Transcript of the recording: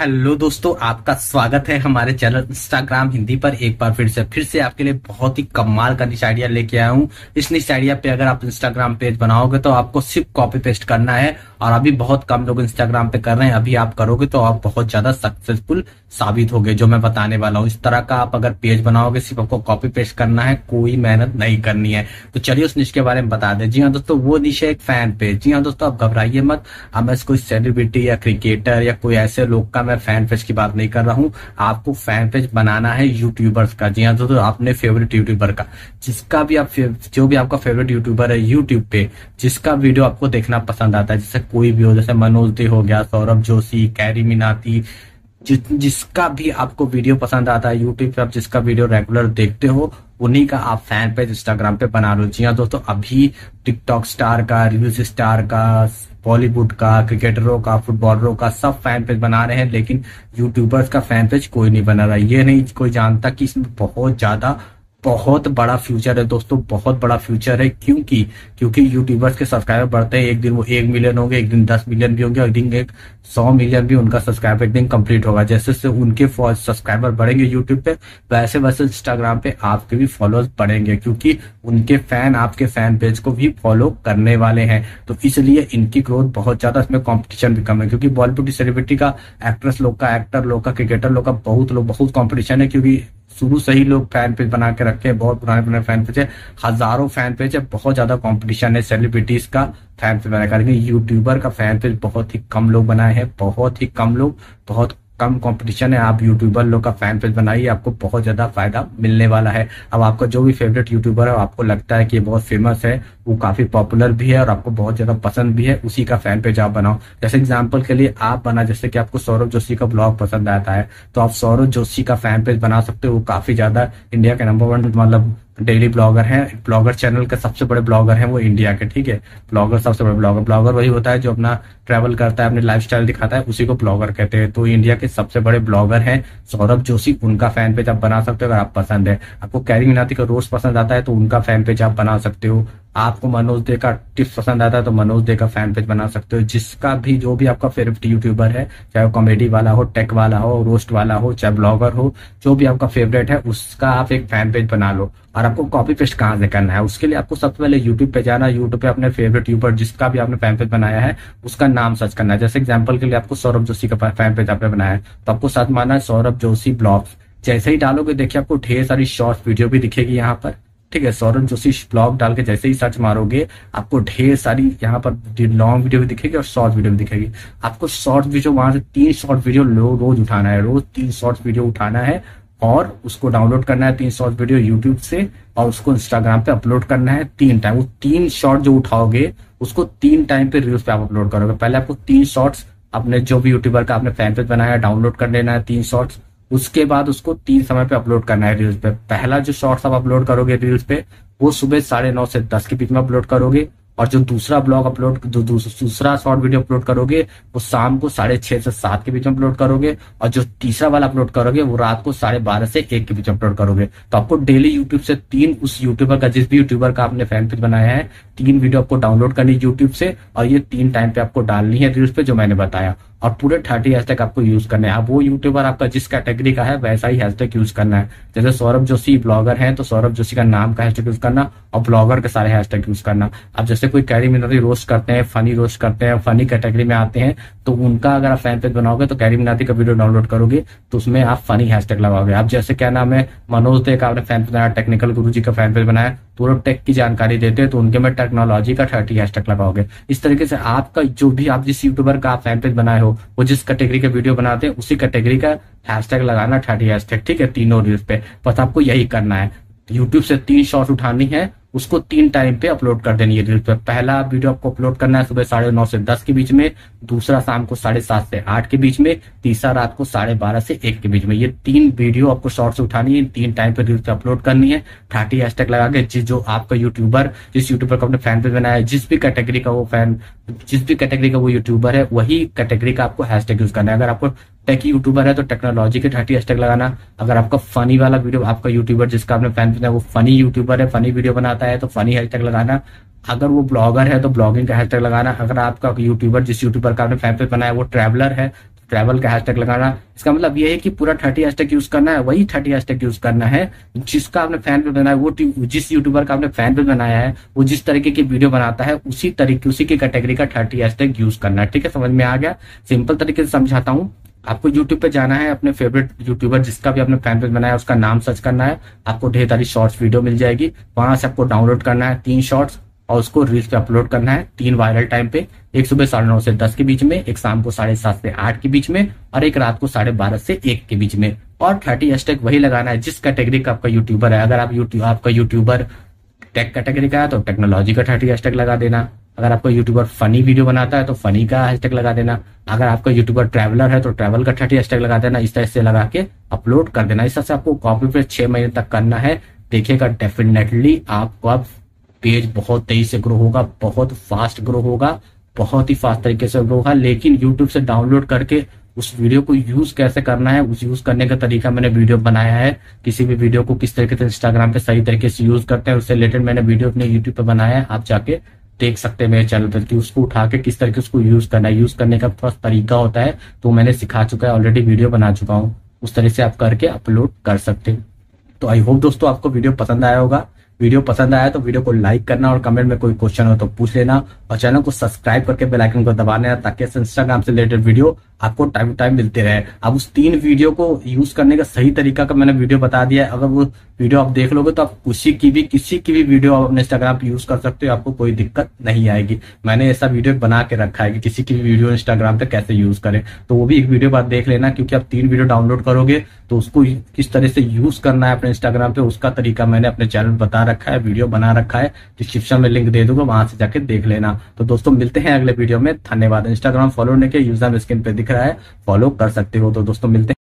Hello दोस्तों, आपका स्वागत है हमारे चैनल इंस्टाग्राम हिंदी पर। एक बार फिर से आपके लिए बहुत ही कमाल का निश आइडिया लेके आया हूँ। इस निश आइडिया पे अगर आप इंस्टाग्राम पेज बनाओगे तो आपको सिर्फ कॉपी पेस्ट करना है, और अभी बहुत कम लोग इंस्टाग्राम पे कर रहे हैं। अभी आप करोगे तो आप बहुत ज्यादा सक्सेसफुल साबित होगे, जो मैं बताने वाला हूँ। इस तरह का आप अगर पेज बनाओगे, सिर्फ आपको कॉपी पेस्ट करना है, कोई मेहनत नहीं करनी है। तो चलिए उस निश के बारे में बता दें। जी हाँ दोस्तों, वो निश है एक फैन पेज। जी हाँ दोस्तों, आप घबराइए मत। अब मैं कोई सेलिब्रिटी या क्रिकेटर या कोई ऐसे लोग का मैं फैन पेज की बात नहीं कर रहा हूँ। आपको फैन पेज बनाना है यूट्यूबर्स का। जी हाँ दोस्तों, अपने फेवरेट यूट्यूबर का, जिसका भी आप जो भी आपका फेवरेट यूट्यूबर है यूट्यूब पे, जिसका वीडियो आपको देखना पसंद आता है, जैसे कोई भी हो, जैसे मनोज दे हो गया, सौरभ जोशी, कैरी मिनाती, जिसका भी आपको वीडियो पसंद आता है यूट्यूब पे, आप जिसका वीडियो रेगुलर देखते हो, उन्हीं का आप फैन पेज इंस्टाग्राम पे बना लो। जी हाँ दोस्तों, अभी टिकटॉक स्टार का, रील्स स्टार का, बॉलीवुड का, क्रिकेटरों का, फुटबॉलरों का सब फैन पेज बना रहे हैं, लेकिन यूट्यूबर्स का फैन पेज कोई नहीं बना रहा। ये नहीं कोई जानता कि इसमें बहुत बड़ा फ्यूचर है दोस्तों, बहुत बड़ा फ्यूचर है। क्योंकि यूट्यूबर्स के सब्सक्राइबर बढ़ते हैं। एक दिन वो 1 मिलियन होंगे, एक दिन 10 मिलियन भी होंगे, एक दिन 100 मिलियन भी उनका सब्सक्राइबर एक दिन कंप्लीट होगा। जैसे जैसे उनके सब्सक्राइबर बढ़ेंगे यूट्यूब पे, वैसे वैसे इंस्टाग्राम पे आपके भी फॉलोअर्स बढ़ेंगे, क्योंकि उनके फैन आपके फैन पेज को भी फॉलो करने वाले हैं। तो इसलिए इनकी ग्रोथ बहुत ज्यादा, इसमें कॉम्पिटिशन भी कम है, क्योंकि बॉलीवुड सेलिब्रिटी का, एक्ट्रेस लोग का, एक्टर लोग का, क्रिकेटर लोग का बहुत कॉम्पिटिशन है, क्योंकि शुरू से ही लोग फैन पेज बना के रखे हैं। बहुत पुराने फैन पेज है, हजारों फैन पेज है, बहुत ज्यादा कंपटीशन है। सेलिब्रिटीज का फैन पेज बनाया करेंगे, यूट्यूबर का फैन पेज बहुत ही कम लोग बनाए हैं, बहुत कम कंपटीशन है। आप यूट्यूबर लोग का फैन पेज बनाइए, आपको बहुत ज्यादा फायदा मिलने वाला है। अब आपका जो भी फेवरेट यूट्यूबर है, आपको लगता है कि ये बहुत फेमस है, वो काफी पॉपुलर भी है और आपको बहुत ज्यादा पसंद भी है, उसी का फैन पेज आप बनाओ। जैसे एग्जाम्पल के लिए आप बना, जैसे कि आपको सौरभ जोशी का ब्लॉग पसंद आता है, तो आप सौरभ जोशी का फैन पेज बना सकते हो। वो काफी ज्यादा इंडिया के नंबर 1 मतलब डेली ब्लॉगर हैं, ब्लॉगर चैनल के सबसे बड़े ब्लॉगर हैं वो इंडिया के। ठीक है, ब्लॉगर सबसे बड़े ब्लॉगर वही होता है जो अपना ट्रैवल करता है, अपने लाइफस्टाइल दिखाता है, उसी को ब्लॉगर कहते हैं। तो इंडिया के सबसे बड़े ब्लॉगर हैं सौरभ जोशी, उनका फैन पेज आप बना सकते हो अगर आप पसंद है। आपको कैरी मिनाती का रोस्ट पसंद आता है तो उनका फैन पेज आप बना सकते हो। आपको मनोज दे का टिप्स पसंद आता है तो मनोज दे का फैन पेज बना सकते हो। जिसका भी जो भी आपका फेवरेट यूट्यूबर है, चाहे वो कॉमेडी वाला हो, टेक वाला हो, रोस्ट वाला हो, चाहे ब्लॉगर हो, जो भी आपका फेवरेट है, उसका आप एक फैन पेज बना लो। और आपको कॉपी पेस्ट कहाँ से करना है, उसके लिए आपको सबसे पहले यूट्यूब पे जाना, यूट्यूब पे अपने फेवरेट यूट्यूबर जिसका भी आपने फैन पेज बनाया है उसका नाम सर्च करना है। जैसे एग्जाम्पल के लिए आपको सौरभ जोशी का फैन पेज आपने बनाया है, तो आपको साथ माना है सौरभ जोशी ब्लॉग्स। जैसे ही डालोगे, देखिए आपको ढेर सारी शॉर्ट वीडियो भी दिखेगी यहाँ पर। ठीक है, सौरभ जोशी ब्लॉग डाल के जैसे ही सर्च मारोगे, आपको ढेर सारी यहाँ पर लॉन्ग वीडियो भी दिखेगी और शॉर्ट वीडियो भी दिखेगी। आपको शॉर्ट वीडियो वहां से 3 शॉर्ट वीडियो रोज उठाना है, रोज 3 शॉर्ट वीडियो उठाना है और उसको डाउनलोड करना है 3 शॉर्ट वीडियो यूट्यूब से, और उसको इंस्टाग्राम पे अपलोड करना है 3 टाइम। वो 3 शॉर्ट जो उठाओगे उसको 3 टाइम पे रील्स पे आप अपलोड करोगे। पहले आपको 3 शॉर्ट्स अपने जो भी यूट्यूबर का आपने फैन पेज बनाया है डाउनलोड कर लेना है 3 शॉर्ट्स, उसके बाद उसको 3 समय पे अपलोड करना है रील्स पे। पहला जो शॉर्ट्स आप अपलोड करोगे रील्स पे, वो सुबह 9:30 से 10 के बीच में अपलोड करोगे, और जो दूसरा ब्लॉग अपलोड, जो दूसरा शॉर्ट वीडियो अपलोड करोगे, वो शाम को 6:30 से 7 के बीच में अपलोड करोगे, और जो तीसरा वाला अपलोड करोगे वो रात को 12:30 से 1 के बीच अपलोड करोगे। तो आपको डेली यूट्यूब से 3 उस यूट्यूबर का, जिस भी यूट्यूबर का आपने फैन पेज बनाया है, 3 वीडियो आपको डाउनलोड करनी यूट्यूब से, और ये 3 टाइम पे आपको डालनी है रील्स पे, जो मैंने बताया। और पूरे 30 हैश टैग आपको यूज करना है। अब वो यूट्यूबर आपका जिस कैटेगरी का है वैसा ही हैश टैग यूज करना है। जैसे सौरभ जोशी ब्लॉगर हैं तो सौरभ जोशी का नाम का हैश टैग यूज करना, और ब्लॉगर के सारे हैश टैग यूज करना। अब जैसे कोई कैरी मिनाती रोस्ट करते हैं, फनी रोस्ट करते हैं, फनी कैटेगरी में आते हैं, तो उनका अगर आप फैन पेज बनाओगे तो कैरी मिनाती का वीडियो डाउनलोड करोगे तो उसमें आप फनी हैश टैग लगाओगे। आप जैसे क्या नाम है मनोज दे का आपने फैन पेज बनाया, टेक्निकल गुरु जी का फैन पेज बनाया, पूरा टेक की जानकारी देते हैं, तो उनके में टेक्नोलॉजी का 30 हैशटैग लगाओगे। इस तरीके से आपका जो भी आप जिस यूट्यूबर का आप फैन पेज बनाए हो, वो जिस कैटेगरी का वीडियो बनाते हैं उसी कैटेगरी का हैशटैग लगाना, 30 हैशटैग। ठीक है, तीनों रील्स पे बस आपको यही करना है। यूट्यूब से 3 शॉर्ट उठानी है, उसको 3 टाइम पे अपलोड कर देनी है रील्स पे। पहला वीडियो आपको अपलोड करना है सुबह 9:30 से 10 के बीच में, दूसरा शाम को 7:30 से 8 के बीच में, तीसरा रात को 12:30 से 1 के बीच में। ये 3 वीडियो आपको शॉर्ट से उठानी है, 3 टाइम पे रील्स पे अपलोड करनी है, 30 हैशटैग लगा के। जो आपका यूट्यूबर, जिस यूट्यूबर का अपने फैन पेज बनाया है, जिस भी कैटेगरी का वो यूट्यूबर है, वही कैटेगरी का आपको हैशटैग यूज करना है। अगर आपको टेक यूट्यूबर है तो टेक्नोलॉजी के 30 हैशटैग लगाना। अगर आपका फनी वाला वीडियो, आपका यूट्यूबर जिसका आपने फैन पेज है वो फनी यूट्यूबर है, फनी वीडियो बनाता है, तो फनी हैशटैग लगाना। अगर वो ब्लॉगर है तो ब्लॉगिंग का हैशटैग लगाना। अगर आपका यूट्यूबर, जिस यूट्यूबर का आपने फैन पेज बनाया है, वो ट्रैवलर है, ट्रैवल का हैशटैग लगाना, इसका मतलब ये है कि पूरा 30 हैशटैग यूज करना है, वही 30 हैशटैग यूज करना है जिसका आपने फैन पेज बनाया है, वो जिस यूट्यूबर का आपने फैन पेज बनाया है वो जिस तरीके की वीडियो बनाता है उसी तरीके उसी की कैटेगरी का 30 हैशटैग यूज करना है। ठीक है, समझ में आ गया? सिंपल तरीके से समझाता हूँ। आपको यूट्यूब पे जाना है, अपने फेवरेट यूट्यूबर जिसका भी आपने फैन पेज बनाया है उसका नाम सर्च करना है, आपको ढेर सारी शॉर्ट्स वीडियो मिल जाएगी, वहां से आपको डाउनलोड करना है 3 शॉर्ट्स और उसको रील्स पे अपलोड करना है 3 वायरल टाइम पे, एक सुबह 9:30 से 10 के बीच में, एक शाम को 7:30 से 8 के बीच में और एक रात को 12:30 से 1 के बीच में। और 30 हैशटैग वही लगाना है जिस कैटेगरी का आपका यूट्यूबर है। अगर आप आपका यूट्यूबर टेक कैटेगरी का है तो टेक्नोलॉजी का 30 हैशटैग लगा देना। अगर आपका यूट्यूबर फनी वीडियो बनाता है तो फनी का हैशटैग लगा देना। अगर आपका यूट्यूबर ट्रैवलर है तो ट्रैवल का 30 हैशटैग लगा देना। इस तरह से लगा के अपलोड कर देना। इस तरह से आपको कॉपी पेस्ट 6 महीने तक करना है। देखिएगा डेफिनेटली आपको अब पेज बहुत तेज से ग्रो होगा, बहुत फास्ट ग्रो होगा, बहुत ही फास्ट तरीके से ग्रो होगा। लेकिन YouTube से डाउनलोड करके उस वीडियो को यूज कैसे करना है, उस यूज करने का तरीका मैंने वीडियो बनाया है। किसी भी वीडियो को किस तरीके से Instagram पे सही तरीके से यूज करते हैं उससे रिलेटेड मैंने वीडियो अपने YouTube पे बनाया है। आप जाके देख सकते हैं मेरे चैनल पर कि उसको उठा के किस तरीके उसको यूज करना है। यूज करने का थोड़ा तरीका होता है तो मैंने सिखा चुका है, ऑलरेडी वीडियो बना चुका हूँ। उस तरह से आप करके अपलोड कर सकते हैं। तो आई होप दोस्तों आपको वीडियो पसंद आया होगा। वीडियो पसंद आया तो वीडियो को लाइक करना और कमेंट में कोई क्वेश्चन हो तो पूछ लेना और चैनल को सब्सक्राइब करके बेल आइकन को दबा लेना ताकि इंस्टाग्राम से रिलेटेड वीडियो आपको टाइम टू टाइम मिलते रहे। अब उस 3 वीडियो को यूज करने का सही तरीका का मैंने वीडियो बता दिया है। अगर वो वीडियो आप देख लोगे तो आप किसी की भी वीडियो आप अपने इंस्टाग्राम पर यूज कर सकते हो, आपको कोई दिक्कत नहीं आएगी। मैंने ऐसा वीडियो बना के रखा है कि किसी की भी वीडियो इंस्टाग्राम पे कैसे यूज करें, तो वो भी एक वीडियो बाद देख लेना। क्योंकि आप 3 वीडियो डाउनलोड करोगे तो उसको किस तरह से यूज करना है अपने इंस्टाग्राम पे उसका तरीका मैंने अपने चैनल पर बता रखा है, वीडियो बना रखा है। डिस्क्रिप्शन में लिंक दे दूंगा, वहां से जाके देख लेना। तो दोस्तों मिलते हैं अगले वीडियो में। धन्यवाद। इंस्टाग्राम फॉलो नहीं किया, यूजर स्क्रीन पे दिख रहा है, फॉलो कर सकते हो। तो दोस्तों मिलते हैं।